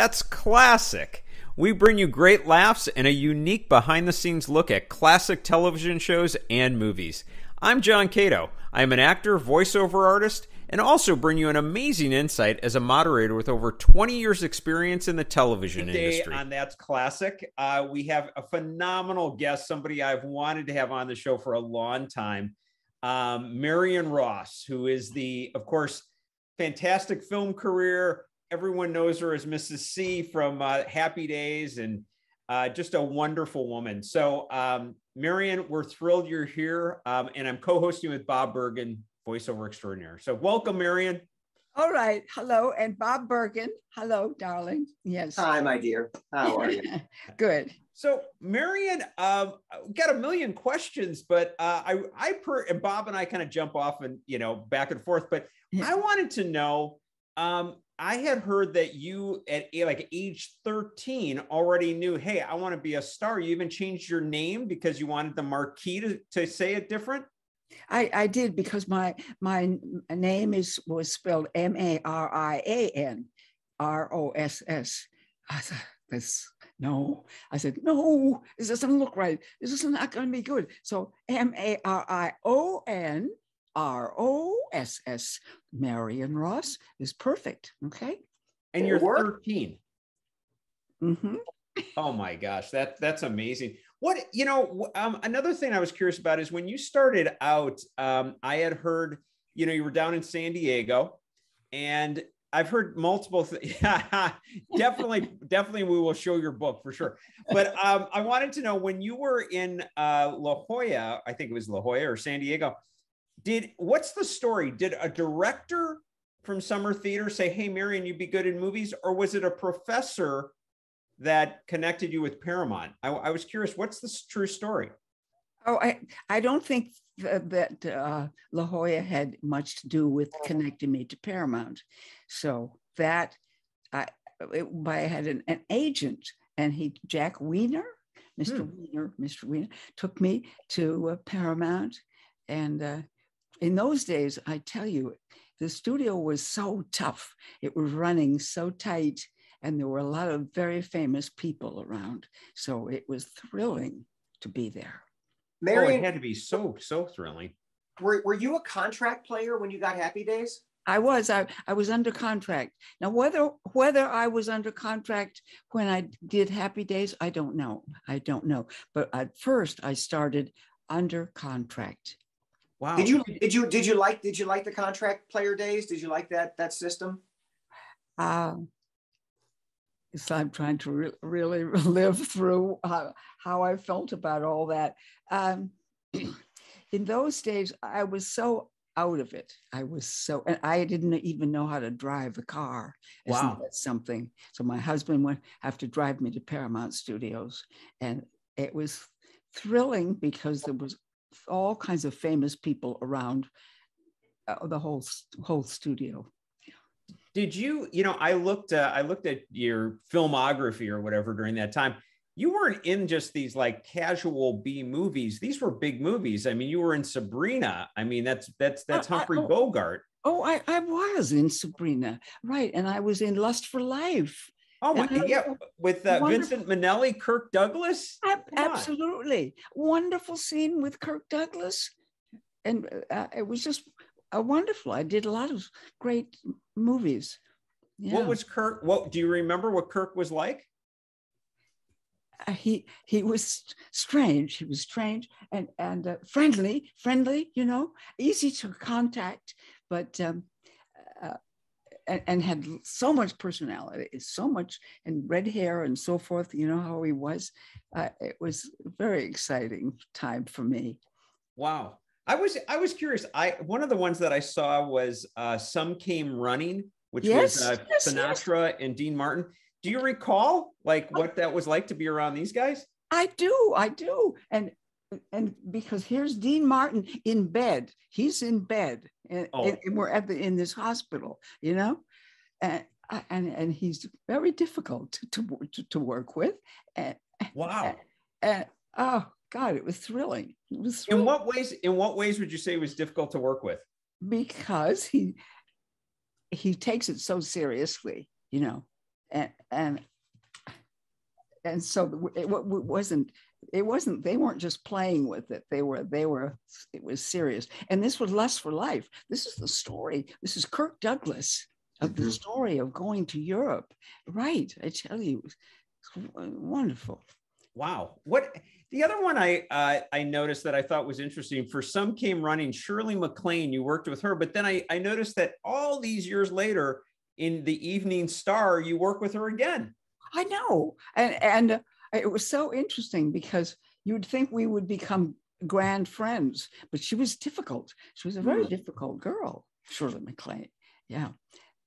That's Classic. We bring you great laughs and a unique behind-the-scenes look at classic television shows and movies. I'm John Cato. I'm an actor, voiceover artist, and also bring you an amazing insight as a moderator with over 20 years experience in the television industry. Today on That's Classic, we have a phenomenal guest, somebody I've wanted to have on the show for a long time, Marion Ross, who is the, of course, fantastic film career. Everyone knows her as Mrs. C from Happy Days, and just a wonderful woman. So Marion, we're thrilled you're here, and I'm co-hosting with Bob Bergen, voiceover extraordinaire. So welcome, Marion. All right. Hello. And Bob Bergen. Hello, darling. Yes. Hi, my dear. How are you? Good. So Marion, got a million questions, but and Bob and I kind of jump off and, you know, back and forth, but I wanted to know, I had heard that you at like age 13 already knew, hey, I want to be a star. You even changed your name because you wanted the marquee to say it different. I did, because my name was spelled M-A-R-I-A-N-R-O-S-S. I thought, no, this doesn't look right. This is not going to be good. So M-A-R-I-O-N-R-O-S-S. Marion Ross is perfect. Okay. And you're 13. Mm-hmm. Oh my gosh, that's amazing. What, you know, another thing I was curious about is when you started out, I had heard, you know, you were down in San Diego, and I've heard multiple things. definitely we will show your book for sure. But I wanted to know, when you were in La Jolla, I think it was La Jolla or San Diego, what's the story? Did a director from summer theater say, hey, Marion, you'd be good in movies? Or was it a professor that connected you with Paramount? I was curious, what's the true story? Oh, I don't think that La Jolla had much to do with connecting me to Paramount. So that, I had an agent, and Jack Wiener, Mr. Wiener took me to Paramount. And in those days, I tell you, the studio was so tough. It was running so tight, and there were a lot of very famous people around. So it was thrilling to be there. Marion, it had to be so thrilling. Were you a contract player when you got Happy Days? I was. I was under contract. Now, whether I was under contract when I did Happy Days, I don't know. But at first, I started under contract. Wow. Did you like the contract player days? Did you like that system? So I'm trying to really live through how I felt about all that. In those days, I was so out of it. And I didn't even know how to drive a car. Wow. Isn't that something? So my husband would have to drive me to Paramount Studios. And it was thrilling because there was all kinds of famous people around the whole studio. Did you, you know, I looked at your filmography or whatever during that time. You weren't in just these like casual B movies. These were big movies. I mean, you were in Sabrina. I mean, that's Humphrey Bogart. Oh, I was in Sabrina, right? And I was in Lust for Life. Oh my, yeah, with Vincent Minnelli, Kirk Douglas. Absolutely, wonderful scene with Kirk Douglas, and it was just wonderful. I did a lot of great movies. Yeah. What was Kirk? What do you remember? What Kirk was like? He was strange. He was strange and friendly. You know, easy to contact, but and had so much personality, and red hair and so forth. You know how he was. It was a very exciting time for me. Wow. I was curious. One of the ones that I saw was Some Came Running, which was Sinatra and Dean Martin. Do you recall like what that was like to be around these guys? I do. And because here's Dean Martin in bed. He's in bed, and we're in this hospital, you know, and he's very difficult to work with. And, wow. And oh God, it was thrilling. In what ways? In what ways would you say it was difficult to work with? Because he takes it so seriously, you know. and so it wasn't they weren't just playing with it, it was serious. And this was Lust for Life. This is the story, this is Kirk Douglas of the story of going to Europe, right? I tell you, it's wonderful. Wow. What the other one I noticed that I thought was interesting, for Some Came Running, Shirley MacLaine, you worked with her, but then I noticed that all these years later in The Evening Star, you work with her again. I know. And it was so interesting because you'd think we would become grand friends, but she was difficult. She was a very difficult girl, Shirley MacLaine. Yeah.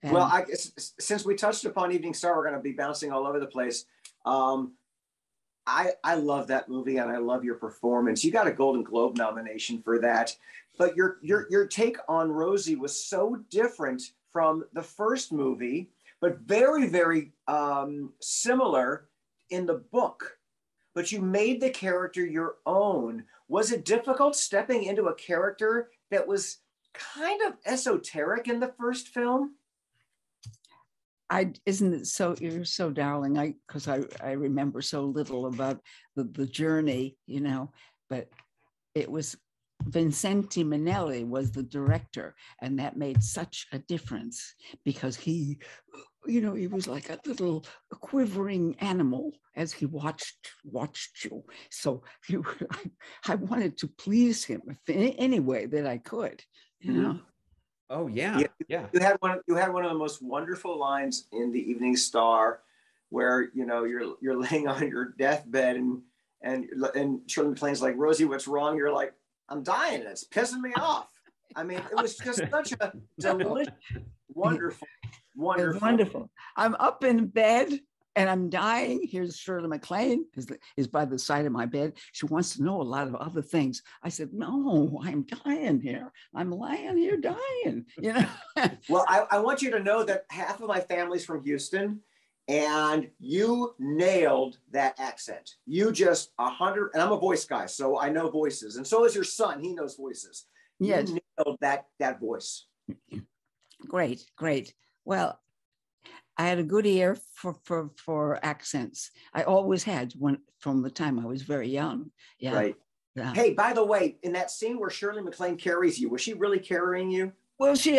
And well, since we touched upon Evening Star, we're going to be bouncing all over the place. I love that movie, and I love your performance. You got a Golden Globe nomination for that, but your take on Rosie was so different from the first movie, but very, very similar in the book. But you made the character your own. Was it difficult stepping into a character that was kind of esoteric in the first film? Isn't it so? You're so darling. Because I remember so little about the journey, you know. But it was Vincent Minnelli was the director, and that made such a difference because he, you know, he was like a little quivering animal as he watched you. So I wanted to please him in any way that I could, you know. Oh yeah. Yeah. You had one of the most wonderful lines in The Evening Star where, you know, you're laying on your deathbed and Shirley MacLaine's like, "Rosie, what's wrong?" You're like, "I'm dying. It's pissing me off." I mean, it was just such a delicious, wonderful. I'm up in bed and I'm dying. Here's Shirley MacLaine is by the side of my bed. She wants to know a lot of other things. I said, "No, I'm dying here. I'm lying here dying." You know. Well, I want you to know that half of my family's from Houston, and you nailed that accent. You just 100. And I'm a voice guy, so I know voices, and so is your son. He knows voices. Yes, you nailed that voice. Great. Well, I had a good ear for accents. I always had one from the time I was very young. Yeah. Right. Yeah. Hey, by the way, in that scene where Shirley MacLaine carries you, was she really carrying you? Well, she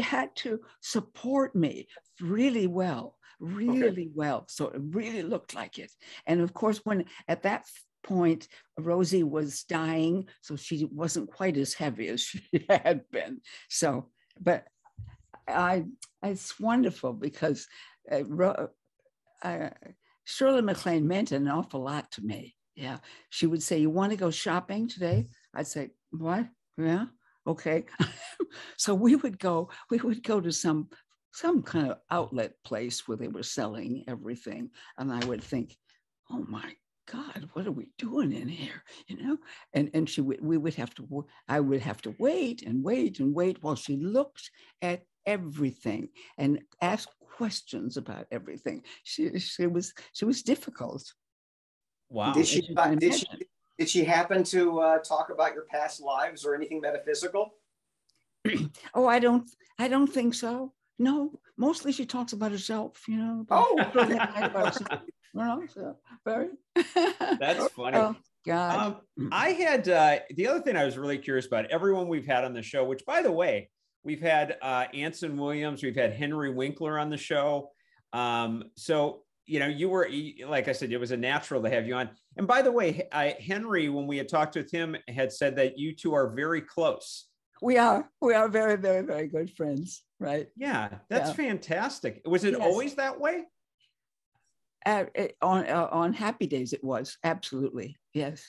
had to support me really well. So it really looked like it. And of course, when at that point, Rosie was dying, so she wasn't quite as heavy as she had been. So, but it's wonderful because Shirley MacLaine meant an awful lot to me. Yeah, she would say, "You want to go shopping today?" I'd say, "What? Yeah, okay." So we would go to some kind of outlet place where they were selling everything, and I would think, "Oh my God, what are we doing in here?" You know, and I would have to wait while she looked at everything and ask questions about everything. She was difficult. Wow. Did she happen to talk about your past lives or anything metaphysical? Oh, I don't think so. No, mostly she talks about herself, you know. That's funny. Oh, God. I had the other thing I was really curious about, everyone we've had on the show, which by the way, we've had Anson Williams, we've had Henry Winkler on the show. So, you know, you were, like I said, it was a natural to have you on. And by the way, Henry, when we had talked with him, had said that you two are very close. We are very, very, very good friends, right? Yeah, that's fantastic. Was it always that way? On Happy Days, it was, absolutely. Yes,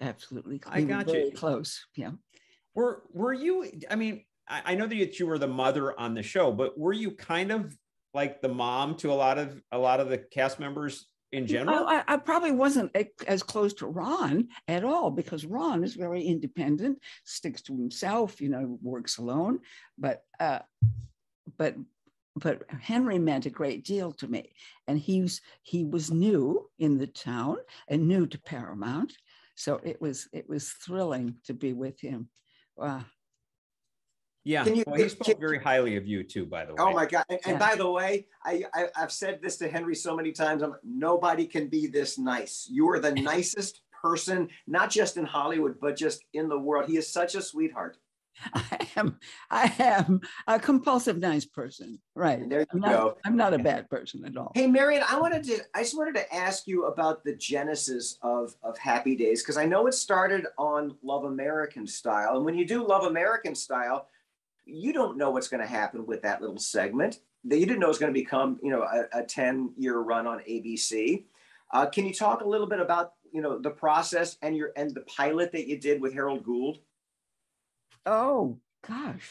absolutely. I got you. Very close, yeah. Were you, I mean, I know that you were the mother on the show, but were you kind of like the mom to a lot of the cast members in general? I probably wasn't as close to Ron at all because Ron is very independent, sticks to himself, you know, works alone. But Henry meant a great deal to me, and he was new in the town and new to Paramount, so it was thrilling to be with him. Wow. Yeah, well, he spoke very highly of you too, by the way. Oh my God! And by the way, I've said this to Henry so many times. I'm like, nobody can be this nice. You are the nicest person, not just in Hollywood, but just in the world. He is such a sweetheart. I am a compulsive nice person, right? And there you go. I'm not a bad person at all. Hey, Marion, I just wanted to ask you about the genesis of Happy Days, because I know it started on Love American Style, and when you do Love American Style, you don't know what's going to happen with that little segment. You didn't know it was going to become, you know, a 10-year run on ABC. Can you talk a little bit about, you know, the process and the pilot that you did with Harold Gould? Oh, gosh.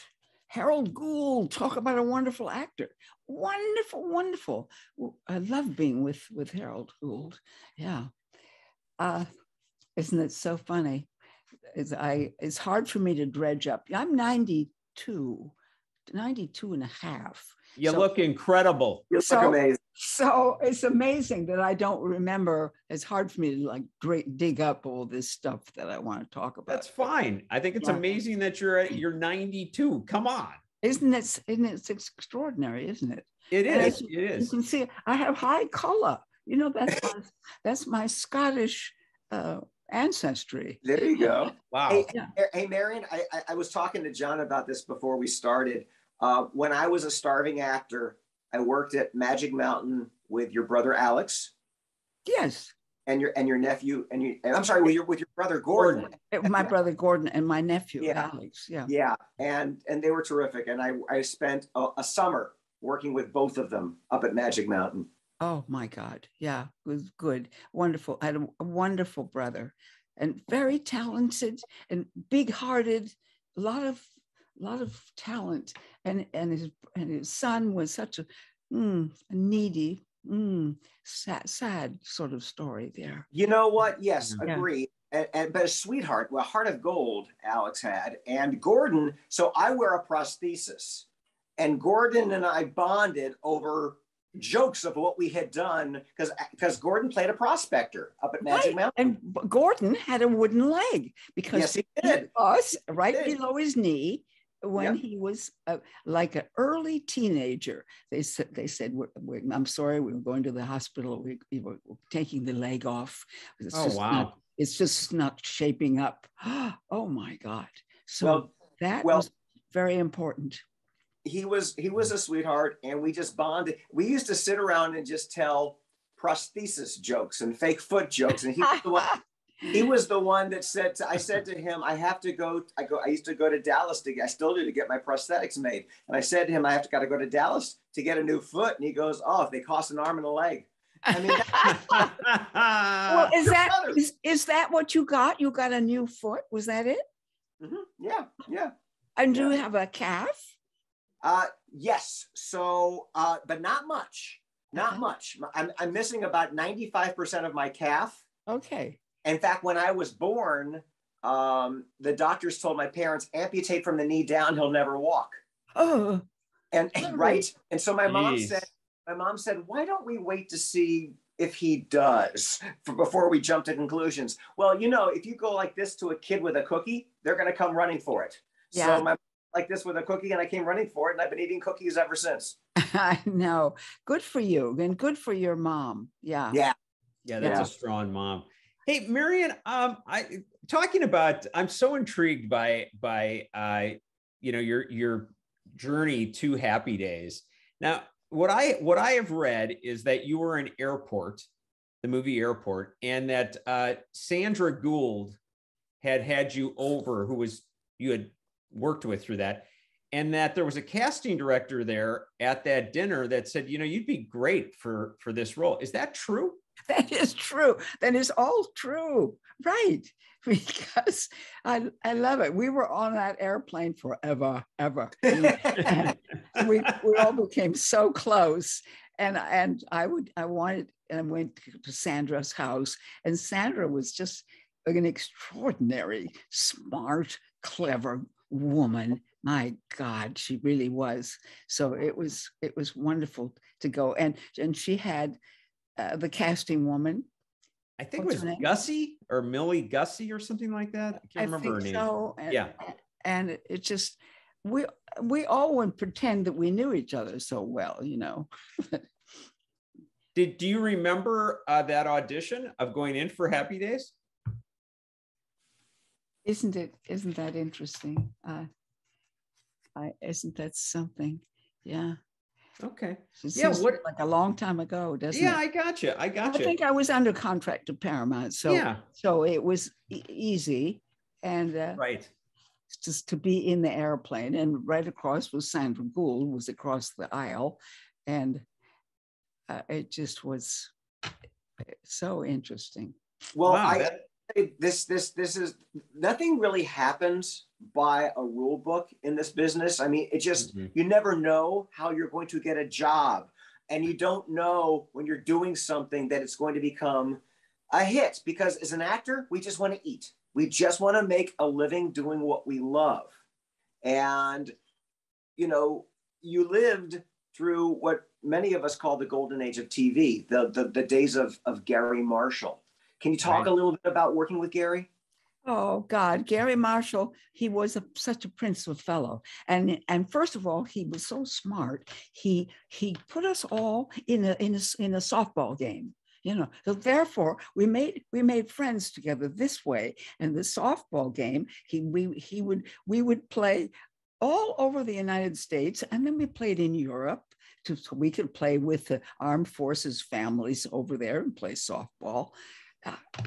Harold Gould, talk about a wonderful actor. Wonderful, wonderful. I love being with Harold Gould. Yeah. Isn't it so funny? It's hard for me to dredge up. I'm 92 and a half. You look incredible. You look amazing. So it's amazing that I don't remember. It's hard for me to dig up all this stuff that I want to talk about. That's fine. I think it's amazing that you're 92. Come on. Isn't it extraordinary, isn't it? It is. It is. You can see I have high color. You know, that's my Scottish ancestry. There you go. Wow. Hey Marion, I was talking to John about this before we started. When I was a starving actor, I worked at Magic Mountain with your brother Alex. Yes. And your nephew with your brother Gordon. My brother Gordon and my nephew Alex. Yeah. Yeah. And they were terrific. And I spent a summer working with both of them up at Magic Mountain. Oh my God. Yeah, it was good. Wonderful. I had a wonderful brother and very talented and big-hearted, a lot of talent, and his son was such a needy, sad sort of story there. You know what? Yes, agree. But a sweetheart, a heart of gold Alex had, and Gordon, so I wear a prosthesis, and Gordon and I bonded over jokes of what we had done because Gordon played a prospector up at Magic Mountain, and Gordon had a wooden leg because he did. Below his knee when he was like an early teenager. They said I'm sorry, we were going to the hospital, we were taking the leg off. It's just not shaping up. Oh my God. So was very important. He was a sweetheart, and we just bonded. We used to sit around and just tell prosthesis jokes and fake foot jokes, and he was the one that said, I said to him, I have to go. I used to go to Dallas I still do, to get my prosthetics made. And I said to him, I have got to go to Dallas to get a new foot. And he goes, oh, if they cost an arm and a leg. I mean, well, is that what you got? You got a new foot? Was that it? Mm-hmm. Yeah, yeah. And do you have a calf? Yes. So, but not much, not much. I'm missing about 95% of my calf. Okay. In fact, when I was born, the doctors told my parents, amputate from the knee down, he'll never walk. Oh. And so my mom said, why don't we wait to see if he does before we jump to conclusions? Well, you know, if you go like this to a kid with a cookie, they're going to come running for it. Yeah. So my like this with a cookie, and I came running for it, and I've been eating cookies ever since. I know. Good for you, and good for your mom. Yeah. Yeah. Yeah, that's a strong mom. Hey, Marion, I'm so intrigued by your journey to Happy Days. Now, what I have read is that you were in Airport, the movie Airport, and that Sandra Gould had you over, you had worked with through that, and that there was a casting director there at that dinner that said, you know, you'd be great for this role. Is that true? That is true. That is all true. Right. Because I love it. We were on that airplane forever, ever. we all became so close. And I went to Sandra's house, and Sandra was just an extraordinary, smart, clever woman. My God, she really was. So it was wonderful to go, and she had the casting woman. I think it was Gussie or Millie Gussie or something like that. I can't remember her name. So. And it just we all wouldn't pretend that we knew each other so well, you know. Do you remember that audition of going in for Happy Days? Isn't that interesting? Isn't that something? Yeah. Okay. Yeah, what, like a long time ago, doesn't it? Yeah, I gotcha. I think I was under contract to Paramount, so yeah. So it was easy, and right, just to be in the airplane, and right across was Sandra Gould, was across the aisle, and it just was so interesting. Well, wow, this is, nothing really happens by a rule book in this business. I mean, it just, you never know how you're going to get a job, and you don't know when you're doing something that it's going to become a hit, because as an actor, we just want to eat. We just want to make a living doing what we love. And, you know, you lived through what many of us call the golden age of TV, the days of Gary Marshall. Can you talk a little bit about working with Gary? Oh, God, Gary Marshall, he was such a prince of fellow. And first of all, he was so smart. He put us all in a softball game, you know. So therefore, we made friends together this way. And the softball game, we would play all over the United States, and then we played in Europe. So we could play with the armed forces families over there and play softball.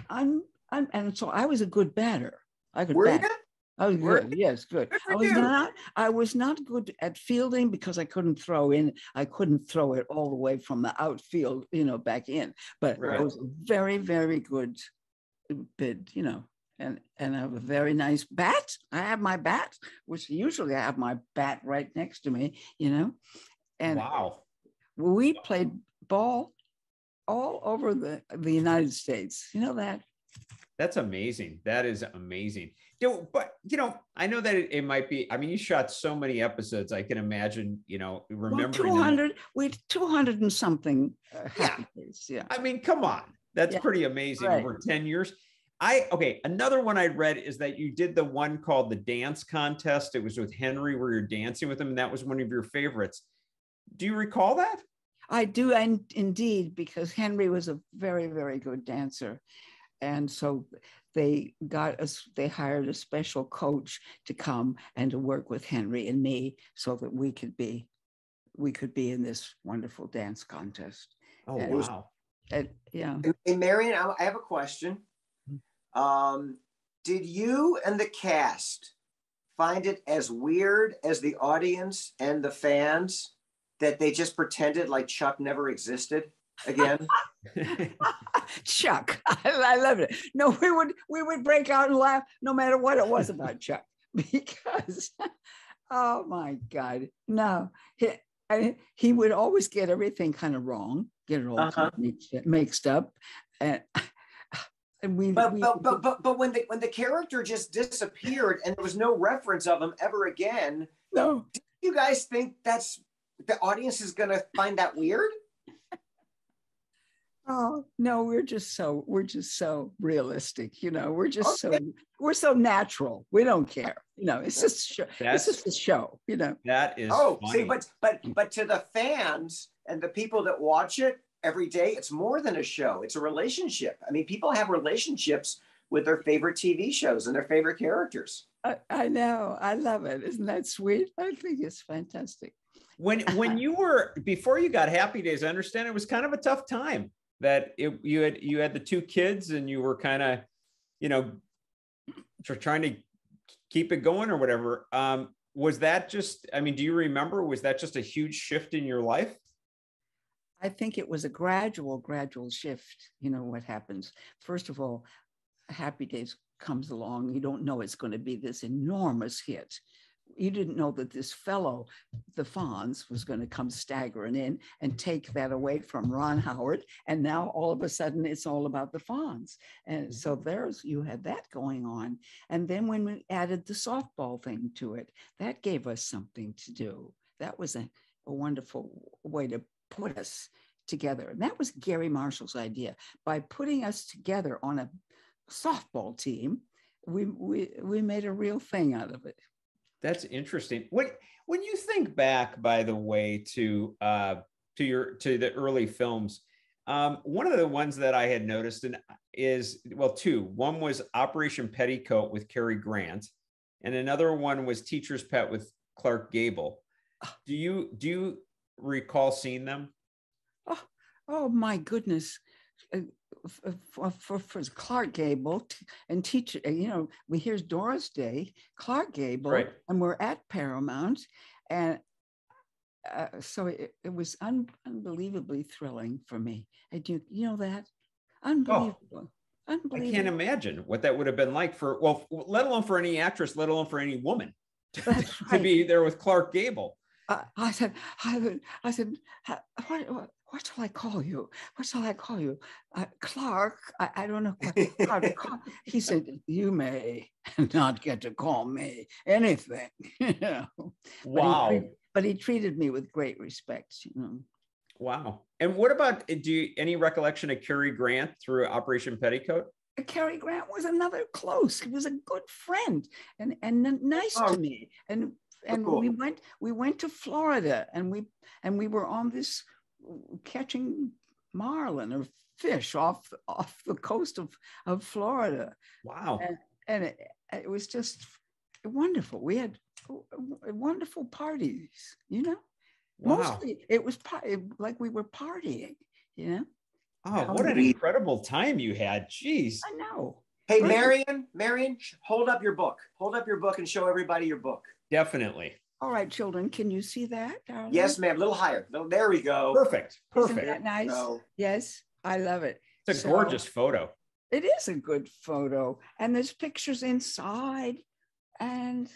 And so I was a good batter. I could bat. I was good. Yes, good. I was not good at fielding because I couldn't throw in. I couldn't throw it all the way from the outfield, you know, back in. But I was very, very good, you know, and I have a very nice bat. I have my bat, which usually I have my bat right next to me, you know. And we played ball all over the United States. You know that? That's amazing. That is amazing. But, you know, I know that it might be, I mean, you shot so many episodes. I can imagine, you know, remembering. Well, 200, we had 200 and something. Yeah. I mean, come on. That's pretty amazing over 10 years. Another one I read is that you did the one called The Dance Contest. It was with Henry, where you're dancing with him. And that was one of your favorites. Do you recall that? I do, and indeed, because Henry was a very, very good dancer. And so they hired a special coach to come and to work with Henry and me so that we could be in this wonderful dance contest. Oh, and, wow. And, yeah. And Marion, I have a question. Did you and the cast find it as weird as the audience and the fans that they just pretended like Chuck never existed again? Chuck, I love it. No, we would break out and laugh no matter what it was about Chuck, because, oh my God, no. He would always get everything kind of wrong, get it all mixed up. But when the character just disappeared and there was no reference of him ever again, no. Do you guys think that's, the audience is going to find that weird? Oh, no, we're just so realistic. You know, we're so natural. We don't care. You know, it's just a show, you know. That is funny. See, but to the fans and the people that watch it every day, it's more than a show. It's a relationship. I mean, people have relationships with their favorite TV shows and their favorite characters. I know. I love it. Isn't that sweet? I think it's fantastic. When you were, before you got Happy Days, I understand it was kind of a tough time, that you had the two kids and you were kind of, you know, trying to keep it going or whatever. Was that just, I mean, do you remember, was that just a huge shift in your life? I think it was a gradual shift. You know what happens. First of all, Happy Days comes along. You don't know it's going to be this enormous hit. You didn't know that this fellow, the Fonz, was going to come staggering in and take that away from Ron Howard. And now all of a sudden it's all about the Fonz. And so you had that going on. And then when we added the softball thing to it, that gave us something to do. That was a wonderful way to put us together. And that was Gary Marshall's idea. By putting us together on a softball team, we made a real thing out of it. That's interesting. When you think back, by the way, to the early films, one of the ones that I had noticed is, well, two. One was Operation Petticoat with Cary Grant, and another one was Teacher's Pet with Clark Gable. Do you recall seeing them? Oh my goodness. For Clark Gable and Teacher, we hear Doris Day, Clark Gable, right. And we're at Paramount. And so it was unbelievably thrilling for me. And you know that? Unbelievable. Oh, unbelievable. I can't imagine what that would have been like for, well, let alone for any actress, let alone for any woman to be there with Clark Gable. I said, what shall I call you? What shall I call you? Clark, I don't know. Clark, he said, you may not get to call me anything. Wow. But he treated me with great respect. Wow. And what about, any recollection of Cary Grant through Operation Petticoat? Cary Grant was another close. He was a good friend and nice to me. And cool. we went to Florida and we were on this, catching marlin or fish off the coast of Florida. Wow. And it was just wonderful. We had wonderful parties, Wow. Mostly it was like we were partying, Oh, what an incredible time you had. Jeez. I know. Hey, Marion, hold up your book. Hold up your book and show everybody your book. Definitely. All right, children, can you see that? Yes, ma'am, a little higher. There we go. Perfect. Isn't that nice? No. Yes, I love it. It's a gorgeous photo. It is a good photo. And there's pictures inside. And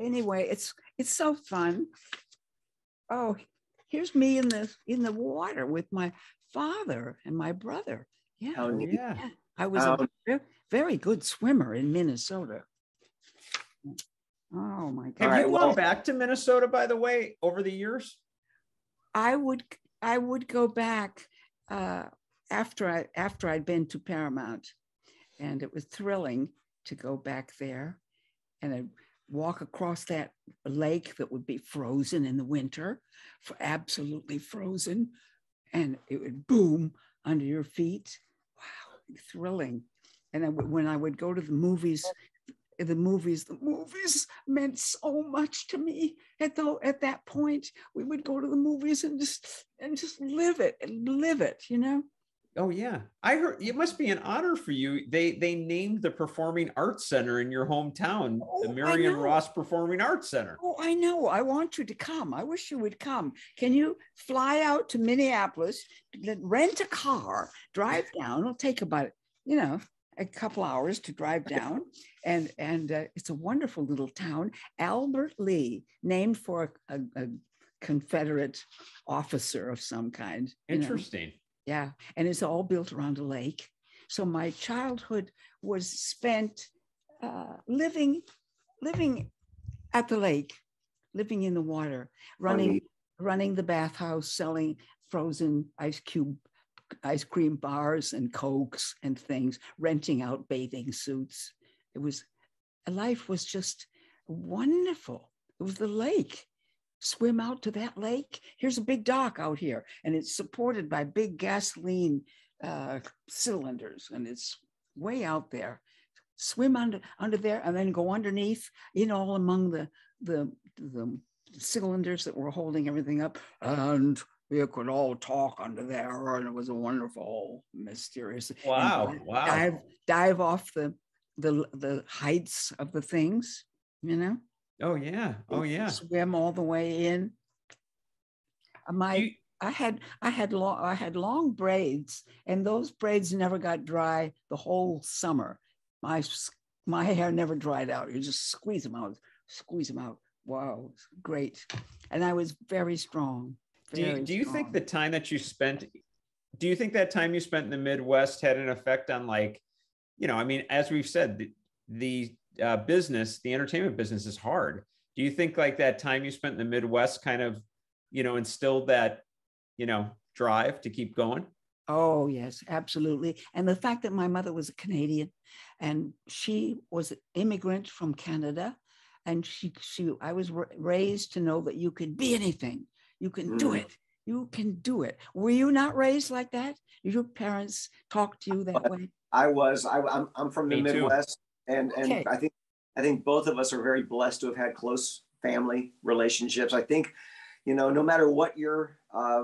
anyway, it's so fun. Oh, here's me in the water with my father and my brother. Yeah. Oh, yeah. I was a very, very good swimmer in Minnesota. Oh my God! Have you gone back to Minnesota, by the way, over the years? I would go back after I'd been to Paramount, and it was thrilling to go back there, and I'd walk across that lake that would be frozen in the winter, absolutely frozen, and it would boom under your feet. Wow, thrilling! And when I would go to the movies. The movies meant so much to me. At that point, we would go to the movies and just live it, Oh yeah, I heard it must be an honor for you. They named the Performing Arts Center in your hometown, the Marion Ross Performing Arts Center. Oh, I know. I want you to come. I wish you would come. Can you fly out to Minneapolis, rent a car, drive down? It'll take about a couple hours to drive down, and it's a wonderful little town, Albert Lee, named for a Confederate officer of some kind. Interesting. Yeah, and it's all built around a lake. So my childhood was spent living at the lake, living in the water, running the bathhouse, selling frozen ice cream bars and Cokes and things, renting out bathing suits. Life was just wonderful. It was the lake. Swim out to that lake. Here's a big dock out here, and it's supported by big gasoline cylinders, and it's way out there. Swim under there, and then go underneath, all among the cylinders that were holding everything up, and we could all talk under there, and it was a wonderful, mysterious. Wow! Dive off the heights of the things, Oh yeah. Swim all the way in. I had long braids, and those braids never got dry the whole summer. My hair never dried out. You just squeeze them out. Wow, great! And I was very strong. Do you think that time you spent in the Midwest had an effect on, as we've said, the business, the entertainment business is hard. Do you think that time you spent in the Midwest kind of, instilled that, drive to keep going? Oh, yes, absolutely. And the fact that my mother was a Canadian and she was an immigrant from Canada And I was raised to know that you could be anything. You can do it. You can do it. Were you not raised like that? Did your parents talk to you that way? I was. I'm from the Midwest, and I think both of us are very blessed to have had close family relationships. I think, you know, no matter what your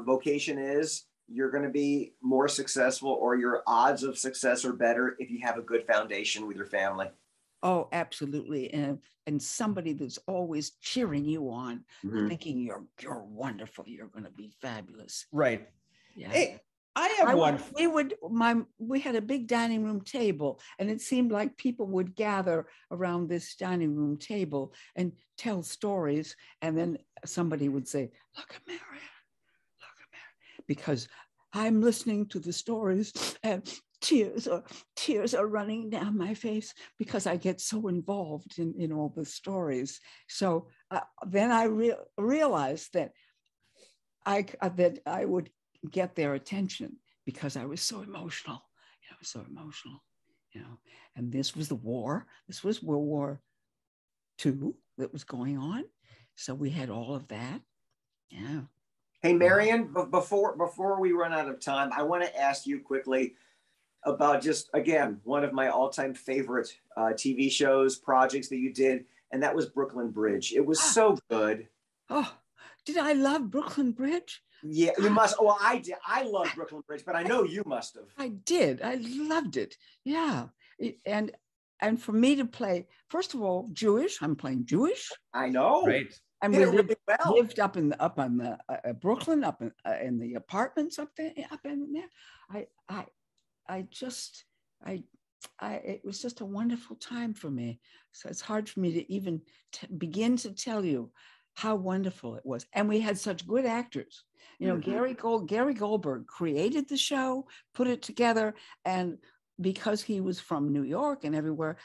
vocation is, you're going to be more successful, or your odds of success are better if you have a good foundation with your family. Oh, absolutely. And somebody that's always cheering you on, thinking you're wonderful, you're going to be fabulous. Right. Yeah. Hey, we had a big dining room table, and it seemed like people would gather around this dining room table and tell stories. And then somebody would say, "Look at Marion, look at Marion," because I'm listening to the stories and tears are running down my face because I get so involved in all the stories. So then I realized that I would get their attention because I was so emotional, And this was the war. This was World War II that was going on. So we had all of that. Yeah. Hey, Marion, before we run out of time, I want to ask you quickly about just, again, one of my all-time favorite TV shows, projects that you did, and that was Brooklyn Bridge. It was so good. Oh, did I love Brooklyn Bridge? Yeah, you must. Well, I did. I loved Brooklyn Bridge, but I know you must have. I did. I loved it. Yeah. And for me to play, first of all, Jewish. I'm playing Jewish. I know. Right. And we lived up in Brooklyn, up in the apartments up in there. It was just a wonderful time for me. So it's hard for me to even begin to tell you how wonderful it was. And we had such good actors. You know, Gary Goldberg created the show, put it together. And because he was from New York and everywhere,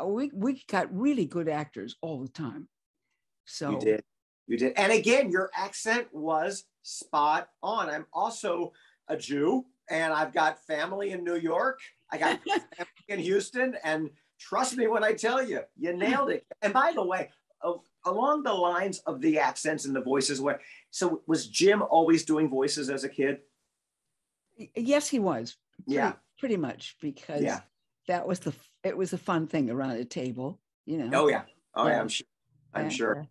we got really good actors all the time. So you did. And again, your accent was spot on. I'm also a Jew. And I've got family in New York. I got family in Houston. And trust me when I tell you, you nailed it. And by the way, along the lines of the accents and the voices, so was Jim always doing voices as a kid? Yes, he was. Pretty much, because that was it was a fun thing around a table, you know. Oh yeah. Oh yeah, I'm sure. I'm sure.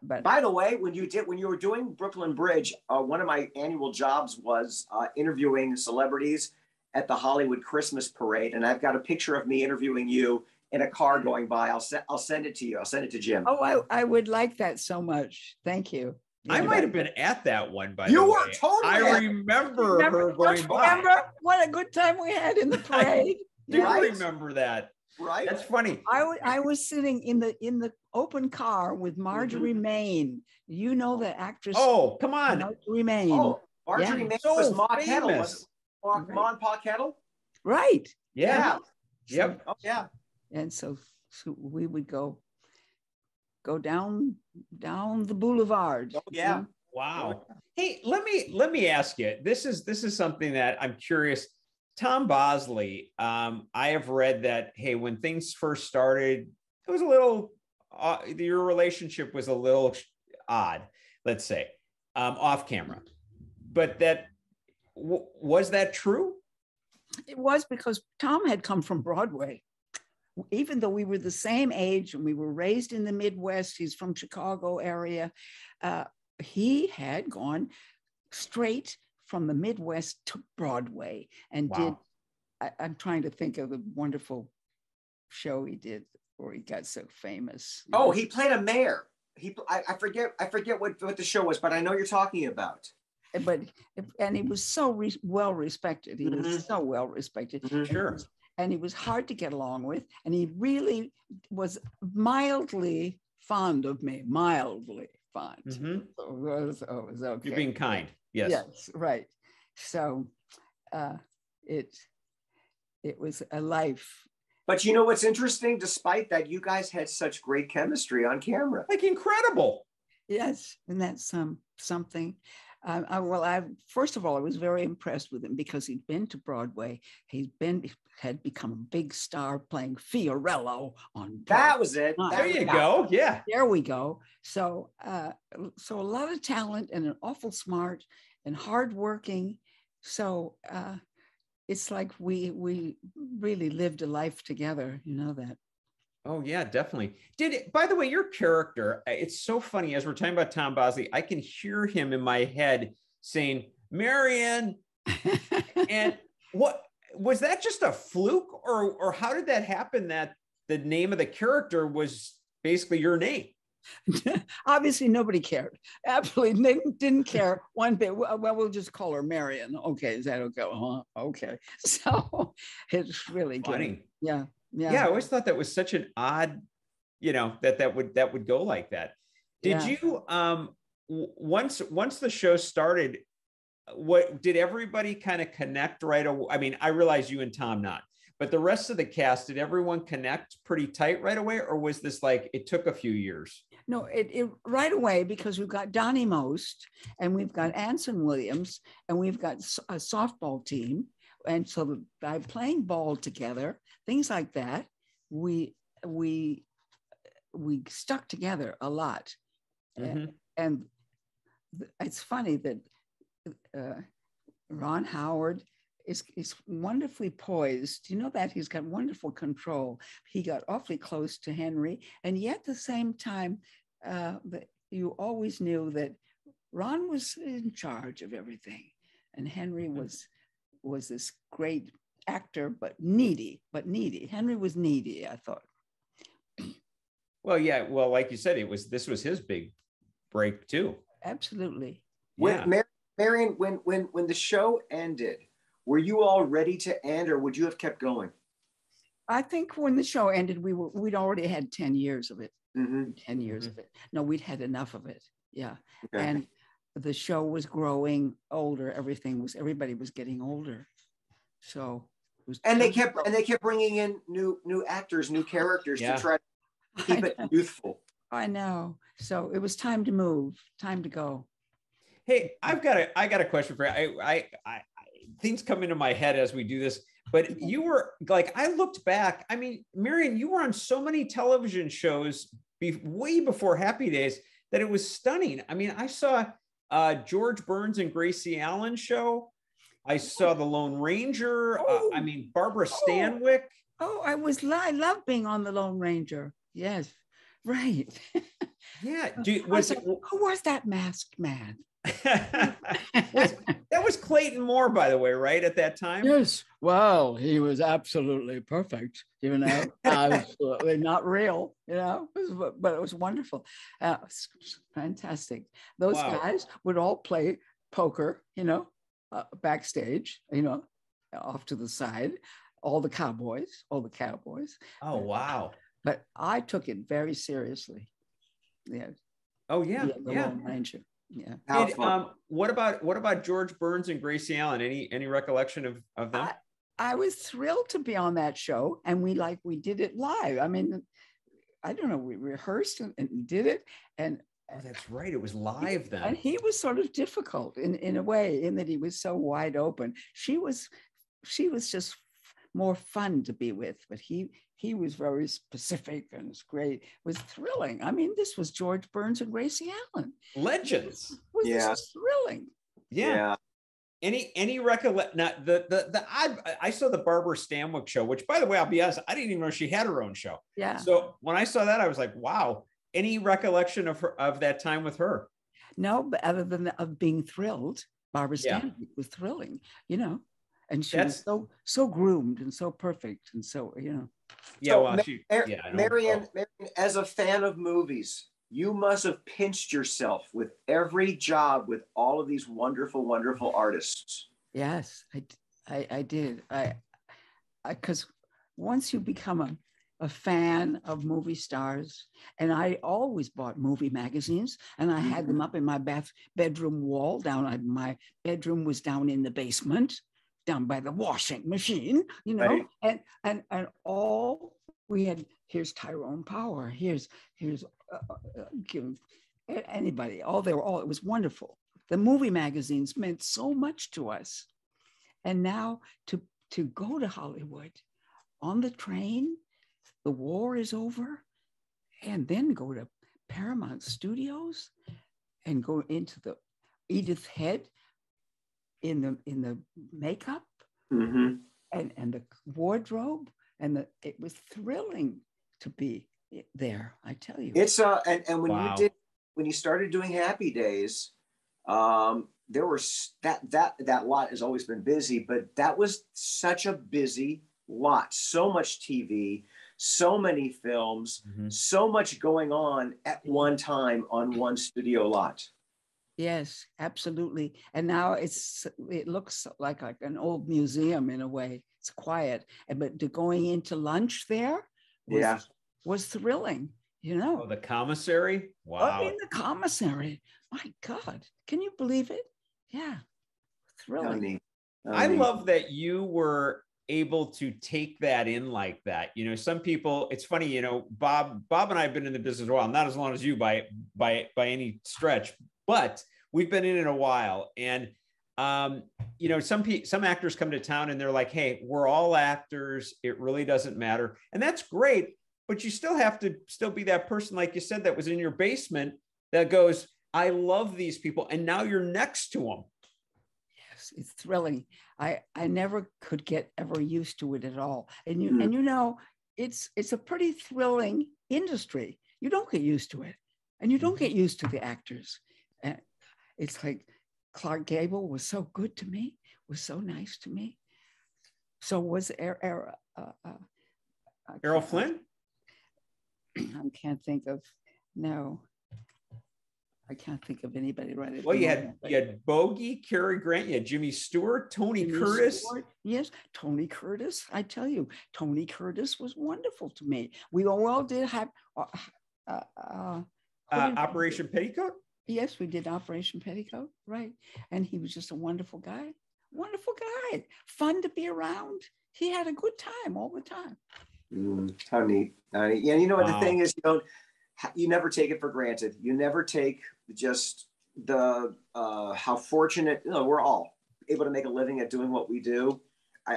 But by the way, when you were doing Brooklyn Bridge, one of my annual jobs was interviewing celebrities at the Hollywood Christmas Parade, and I've got a picture of me interviewing you in a car going by. I'll send it to you. I'll send it to Jim. Oh, I would like that so much. Thank you. I might have been at that one, by the way. You were totally. I remember her going by. Remember what a good time we had in the parade. I remember that. Right. That's funny. I was sitting in the open car with Marjorie Main. You know the actress. Oh, come on. Marjorie Main. Oh, Marjorie Main was Ma Kettle. Was it Ma and Pa Kettle? Right. Yeah. Yep. Oh, yeah. And so we would go down the boulevard. Oh, yeah. Wow. Hey, let me ask you. This is something that I'm curious. Tom Bosley, I have read that, hey, when things first started, it was a little, your relationship was a little odd, let's say, off camera. But was that true? It was, because Tom had come from Broadway. Even though we were the same age and we were raised in the Midwest, he's from Chicago area, he had gone straight from the Midwest to Broadway and I'm trying to think of the wonderful show he did where he got so famous. Oh, he played a mayor. I forget what the show was, but I know you're talking about. And he was so well respected. He was so well respected. Sure. And he was hard to get along with. And he really was mildly fond of me, mildly fond. So it was okay. You're being kind. Yes, right. So it was a life. But you know what's interesting? Despite that, you guys had such great chemistry on camera. Like incredible. Yes, and that's something. First of all, I was very impressed with him because he'd been to Broadway. Had become a big star playing Fiorello on Broadway. That was it. There you go. Yeah. There we go. So a lot of talent and an awful smart and hardworking. So it's like we really lived a life together. You know that. Oh yeah, definitely. By the way, your character, it's so funny as we're talking about Tom Bosley, I can hear him in my head saying, Marion, and what was that, just a fluke or how did that happen that the name of the character was basically your name? Obviously nobody cared. Absolutely didn't care one bit. Well, we'll just call her Marion. Okay, is that okay? Huh? Okay. So it's really funny. Good. Yeah. Yeah. I always thought that was such an odd, that would go like that. Did you once the show started, what did everybody kind of connect right away? I mean, I realize you and Tom not, but the rest of the cast, did everyone connect pretty tight right away, or was this like it took a few years? No, it right away, because we've got Donnie Most and we've got Anson Williams and we've got a softball team. And so by playing ball together, things like that, we stuck together a lot. Mm-hmm. And it's funny that Ron Howard is wonderfully poised. You know that he's got wonderful control. He got awfully close to Henry. And yet at the same time, you always knew that Ron was in charge of everything. And Henry was this great actor, but needy. Henry was needy, I thought. Well, yeah. Well, like you said, this was his big break too. Absolutely. Yeah. Marion, when the show ended, were you all ready to end, or would you have kept going? I think when the show ended, we'd already had 10 years of it. Mm-hmm. 10 years mm-hmm. of it. No, we'd had enough of it. Yeah. Okay. And the show was growing older. Everybody was getting older. So it was, and they kept bringing in new actors, new characters to try to keep it youthful. I know. So it was time to move, time to go. Hey, I got a question for you. I things come into my head as we do this, but you were like, I looked back. I mean, Marion, you were on so many television shows way before Happy Days that it was stunning. I mean, I saw George Burns and Gracie Allen show. I saw The Lone Ranger. Barbara Stanwyck. Oh, I love being on The Lone Ranger. Yes, right. Yeah. Who was that masked man? That was Clayton Moore, by the way, right at that time? Yes. Wow, he was absolutely perfect. Absolutely not real. But it was wonderful. Fantastic. Those guys would all play poker. Backstage, off to the side, all the cowboys. Oh, wow. But I took it very seriously. Yeah. Oh, yeah. Yeah. Lone Ranger. Yeah. What about George Burns and Gracie Allen? Any recollection of them? I was thrilled to be on that show. And we did it live. I mean, I don't know, we rehearsed and did it. And oh, that's right. It was live then. And he was sort of difficult in a way, in that he was so wide open. She was just more fun to be with, but he was very specific, and it was great. It was thrilling. I mean, this was George Burns and Gracie Allen. Legends. This was thrilling. Yeah. Yeah. Any recollection? Now, I saw the Barbara Stanwyck show, which, by the way, I'll be honest, I didn't even know she had her own show. Yeah. So when I saw that, I was like, wow. Any recollection of that time with her? No, but other than of being thrilled. Barbara Stanwyck was thrilling, and she was so groomed and so perfect and so. Yeah, so, Marion, as a fan of movies, you must have pinched yourself with every job with all of these wonderful, wonderful artists. Yes, I did. Because once you become a fan of movie stars, and I always bought movie magazines, and I had them up in my bedroom wall. My bedroom was down in the basement, down by the washing machine, right. And all we had, here's Tyrone Power, here's give anybody. It was wonderful. the movie magazines meant so much to us. And now to go to Hollywood on the train, the war is over, and then go to Paramount Studios and go into the Edith Head in the makeup, mm-hmm. and the wardrobe, and it was thrilling to be there, I tell you. It's and when wow. you started doing Happy Days, there were that lot has always been busy, but that was such a busy lot. So much TV, so many films, mm-hmm. so much going on at one time on one studio lot. Yes, absolutely. And now it looks like an old museum in a way. It's quiet, but going into lunch there was thrilling. You know, the commissary. Wow, in the commissary. My God, can you believe it? Yeah, thrilling. I love that you were able to take that in like that. You know, some people, it's funny, you know, Bob and I have been in the business a while, not as long as you by any stretch, but we've been in it a while. And, you know, some actors come to town and they're like, hey, we're all actors. It really doesn't matter. And that's great, but you still have to be that person, like you said, that was in your basement that goes, I love these people. And now you're next to them. It's thrilling. I never could get used to it at all. And you mm-hmm. and you know, it's a pretty thrilling industry. You don't get used to it, and you don't get used to the actors. And it's like Clark Gable was so good to me, was so nice to me. So was Errol Flynn? I can't think of no. I can't think of anybody right at the moment. You had Bogey, Cary Grant, you had Jimmy Stewart, Tony Curtis. Stewart, yes, Tony Curtis. I tell you, Tony Curtis was wonderful to me. We all did have Operation Petticoat? Yes, we did Operation Petticoat, right. And he was just a wonderful guy, fun to be around. He had a good time all the time. How neat. Yeah, you know what the thing is, you never take it for granted. You never take just the how fortunate we're all able to make a living at doing what we do.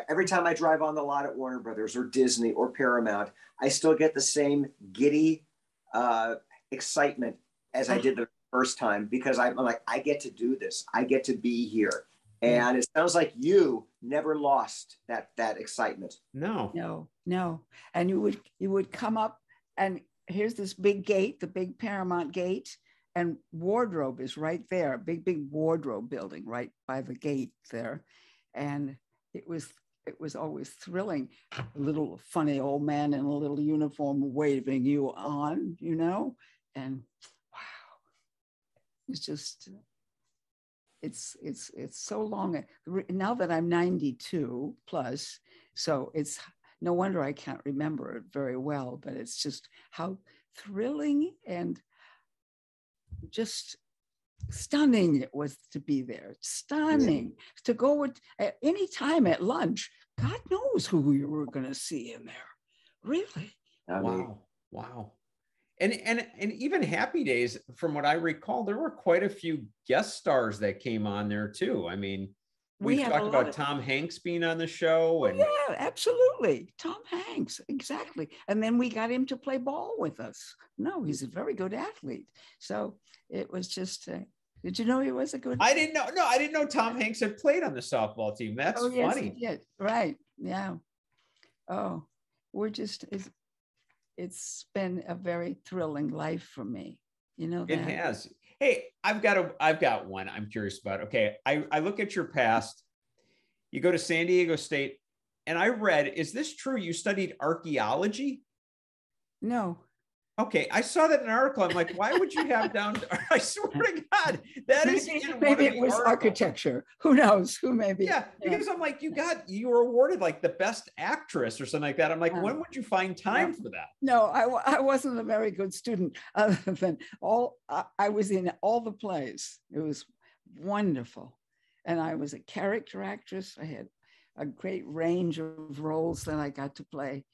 Every time I drive on the lot at Warner Brothers or Disney or Paramount, I still get the same giddy excitement as I did the first time, because I'm like, I get to do this. I get to be here. And it sounds like you never lost that excitement. No. And you would come up and here's this big gate, the big Paramount gate, and wardrobe is right there, big wardrobe building right by the gate there. And it was always thrilling. A little funny old man in a little uniform waving you on, you know, and wow, it's just, it's so long. Now that I'm 92 plus, so it's, no wonder I can't remember it very well, but it's just how thrilling and just stunning it was to be there. Stunning to go at any time at lunch. God knows who you were going to see in there. Really? Wow. And even Happy Days, from what I recall, there were quite a few guest stars that came on there too. I mean, We've talked about Tom Hanks being on the show. And yeah, absolutely. Tom Hanks, exactly. And then we got him to play ball with us. No, he's a very good athlete. So it was just, did you know he was a good athlete? I didn't know. No, I didn't know Tom Hanks had played on the softball team. That's funny. Yes, right. Yeah. Oh, it's been a very thrilling life for me. You know, that. It has. Hey, I've got one I'm curious about. Okay, I look at your past. You go to San Diego State, and I read, is this true? You studied archaeology? No. Okay, I saw that in an article. I'm like, why would you have down? I swear to God, that is maybe it was architecture. Who knows? Who maybe? Yeah, because I'm like, you were awarded like the best actress or something like that. I'm like, when would you find time for that? No, I wasn't a very good student. Other than I was in all the plays. It was wonderful, and I was a character actress. I had a great range of roles that I got to play.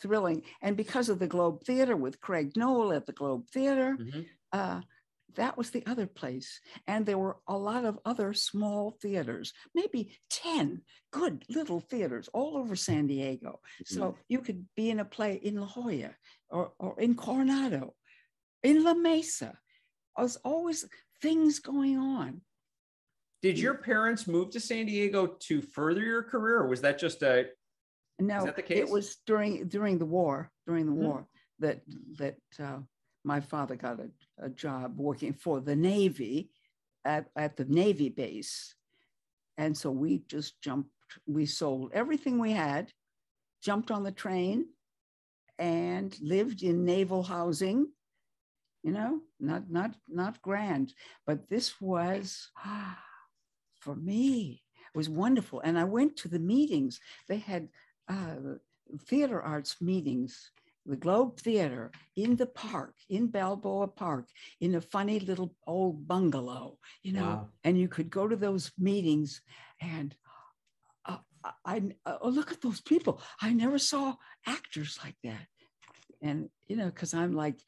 Thrilling. And because of the Globe Theater, with Craig Knoll at the Globe Theater, mm-hmm. That was the other place. And there were a lot of other small theaters, maybe 10 good little theaters all over San Diego. Mm-hmm. So you could be in a play in La Jolla or in Coronado, in La Mesa. There's always things going on. Did your parents move to San Diego to further your career? Or was that just a... No, is that the case? It was during the war mm-hmm. that my father got a job working for the Navy at the Navy base. And so we just we sold everything we had, jumped on the train and lived in naval housing, you know, not grand, but this was, for me, it was wonderful. And I went to the meetings. They had theater arts meetings, the Globe Theater in the park, in Balboa Park, in a funny little old bungalow, you know, wow. And you could go to those meetings and look at those people. I never saw actors like that. And, you know, because I'm like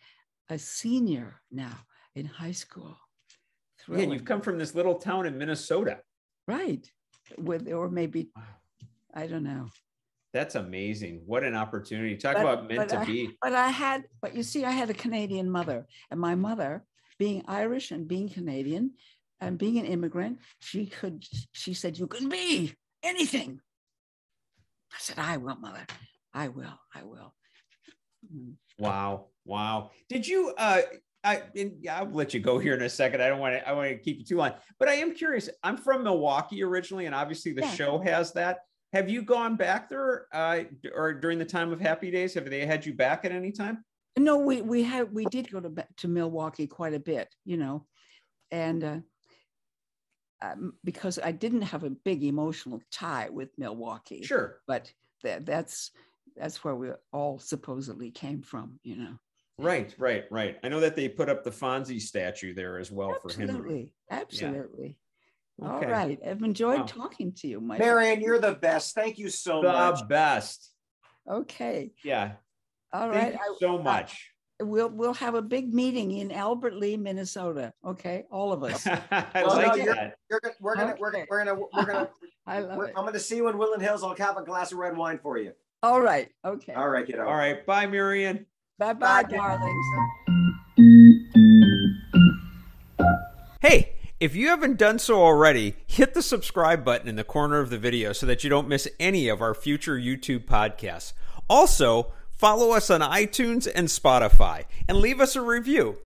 a senior now in high school. Yeah, you've come from this little town in Minnesota. Right. Or maybe, I don't know. That's amazing. What an opportunity. Talk about meant to be. But you see, I had a Canadian mother, and my mother, being Irish and being Canadian and being an immigrant, she said, you can be anything. I said, I will, Mother. I will. Wow. Wow. Did you, I'll let you go here in a second. I want to keep you too long, but I am curious. I'm from Milwaukee originally, and obviously the show has that. Have you gone back there or during the time of Happy Days? Have they had you back at any time? No, we did go to Milwaukee quite a bit, you know, and because I didn't have a big emotional tie with Milwaukee. Sure. But that's where we all supposedly came from, you know. Right. I know that they put up the Fonzie statue there as well. Absolutely. For Henry. Absolutely. Yeah. Okay. All right. I've enjoyed talking to you, Mike. Marion, you're the best. Thank you so much. The best. Okay. Yeah. All right. Thank you so much. We'll have a big meeting in Albert Lee, Minnesota. Okay, all of us. I'm gonna see you in Woodland Hills. I'll have a glass of red wine for you. All right. Okay. All right, kiddo. All right. Bye, Marion. Bye, darlings. Hey. If you haven't done so already, hit the subscribe button in the corner of the video so that you don't miss any of our future YouTube podcasts. Also, follow us on iTunes and Spotify and leave us a review.